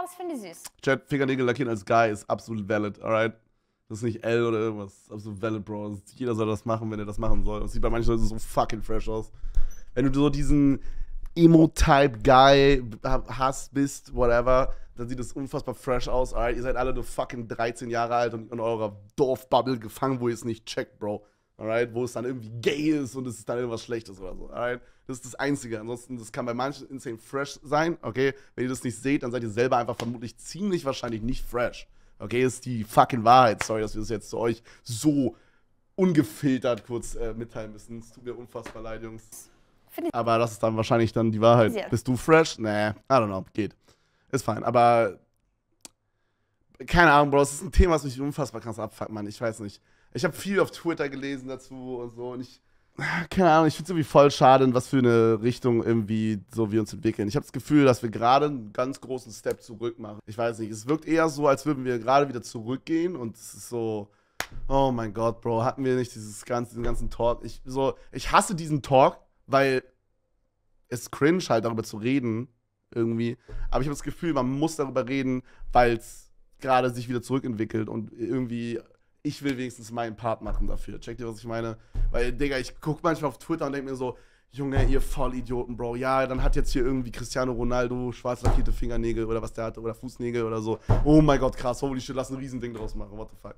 Oh, das finde ich süß. Chat, Fingernägel lackieren als Guy ist absolut valid, alright? Das ist nicht L oder irgendwas. Absolut valid, Bro. Jeder soll das machen, wenn er das machen soll. Das sieht bei manchen Leuten so fucking fresh aus. Wenn du so diesen Emo-Type-Guy hast, bist, whatever, dann sieht es unfassbar fresh aus, alright? Ihr seid alle nur fucking 13 Jahre alt und in eurer Dorfbubble gefangen, wo ihr es nicht checkt, Bro. Alright? Wo es dann irgendwie gay ist und es ist dann irgendwas Schlechtes oder so, alright? Das ist das Einzige. Ansonsten, das kann bei manchen insane fresh sein, okay? Wenn ihr das nicht seht, dann seid ihr selber einfach vermutlich ziemlich wahrscheinlich nicht fresh. Okay, das ist die fucking Wahrheit. Sorry, dass wir das jetzt zu euch so ungefiltert kurz mitteilen müssen. Es tut mir unfassbar leid, Jungs. Aber das ist dann wahrscheinlich dann die Wahrheit. Ja. Bist du fresh? Nee, I don't know, geht. Ist fein, aber keine Ahnung, Bro, es ist ein Thema, was mich unfassbar krass abfuckt, Mann, ich weiß nicht. Ich habe viel auf Twitter gelesen dazu und so und ich, keine Ahnung, ich finde es irgendwie voll schade, in was für eine Richtung irgendwie so wir uns entwickeln. Ich habe das Gefühl, dass wir gerade einen ganz großen Step zurück machen. Ich weiß nicht, es wirkt eher so, als würden wir gerade wieder zurückgehen und es ist so, oh mein Gott, Bro, hatten wir nicht diesen ganzen Talk. Ich hasse diesen Talk, weil es cringe halt darüber zu reden irgendwie, aber ich habe das Gefühl, man muss darüber reden, weil es gerade sich wieder zurückentwickelt und irgendwie, ich will wenigstens meinen Part machen dafür. Checkt ihr, was ich meine? Weil, Digga, ich gucke manchmal auf Twitter und denke mir so, Junge, ihr Vollidioten, Bro, ja, dann hat jetzt hier irgendwie Cristiano Ronaldo schwarz lackierte Fingernägel oder was der hatte, oder Fußnägel oder so. Oh mein Gott, krass, holy shit, lass ein Riesending draus machen, what the fuck.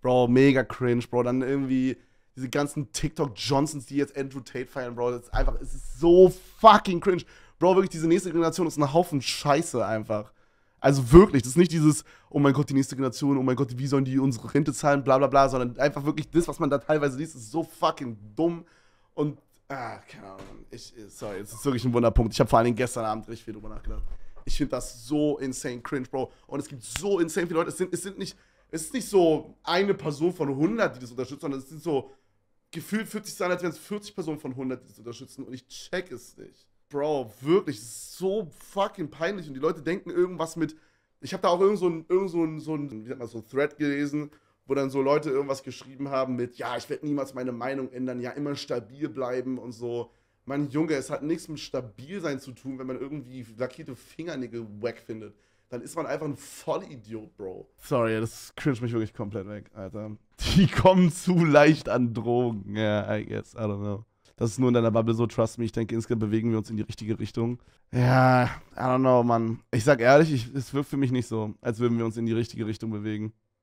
Bro, mega cringe, Bro, dann irgendwie diese ganzen TikTok-Johnsons, die jetzt Andrew Tate feiern, Bro, das ist einfach, es ist so fucking cringe. Bro, wirklich, diese nächste Generation ist ein Haufen Scheiße einfach. Also wirklich, das ist nicht dieses, oh mein Gott, die nächste Generation, oh mein Gott, wie sollen die unsere Rente zahlen, bla bla bla, sondern einfach wirklich das, was man da teilweise liest, ist so fucking dumm. Und, keine Ahnung, sorry, das ist wirklich ein Wunderpunkt. Ich habe vor allem gestern Abend richtig viel drüber nachgedacht. Ich finde das so insane cringe, Bro. Und es gibt so insane viele Leute, es ist nicht so eine Person von 100, die das unterstützt, sondern es sind so, gefühlt fühlt sich an, als wären es 40 Personen von 100, die das unterstützen und ich check es nicht. Bro, wirklich, das ist so fucking peinlich und die Leute denken irgendwas mit, ich habe da auch irgend so ein, wie sagt man, so ein Thread gelesen, wo dann so Leute irgendwas geschrieben haben mit, ja, ich werde niemals meine Meinung ändern, ja, immer stabil bleiben und so. Mann, Junge, es hat nichts mit Stabilsein zu tun, wenn man irgendwie lackierte Fingernägel wack findet. Dann ist man einfach ein Vollidiot, Bro. Sorry, das cringe mich wirklich komplett weg, Alter. Die kommen zu leicht an Drogen, ja, yeah, I guess, I don't know. Das ist nur in deiner Bubble so, trust me, ich denke, insgesamt bewegen wir uns in die richtige Richtung. Ja, I don't know, Mann. Ich sag ehrlich, es wirkt für mich nicht so, als würden wir uns in die richtige Richtung bewegen.